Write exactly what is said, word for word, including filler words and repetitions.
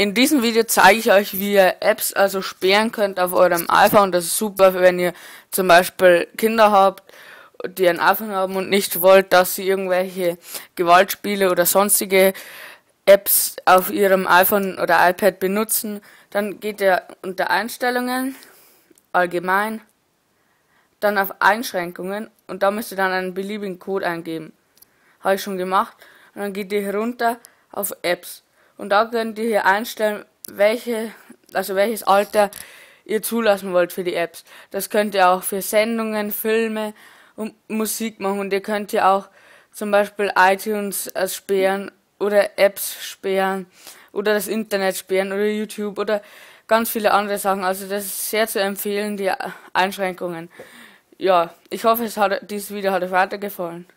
In diesem Video zeige ich euch, wie ihr Apps also sperren könnt auf eurem iPhone. Das ist super, wenn ihr zum Beispiel Kinder habt, die ein iPhone haben und nicht wollt, dass sie irgendwelche Gewaltspiele oder sonstige Apps auf ihrem iPhone oder iPad benutzen. Dann geht ihr unter Einstellungen, allgemein, dann auf Einschränkungen und da müsst ihr dann einen beliebigen Code eingeben. Habe ich schon gemacht. Und dann geht ihr herunter auf Apps. Und da könnt ihr hier einstellen, welche, also welches Alter ihr zulassen wollt für die Apps. Das könnt ihr auch für Sendungen, Filme und Musik machen. Und ihr könnt hier auch zum Beispiel iTunes sperren oder Apps sperren oder das Internet sperren oder YouTube oder ganz viele andere Sachen. Also das ist sehr zu empfehlen, die Einschränkungen. Ja, ich hoffe, es hat, dieses Video hat euch weitergefallen.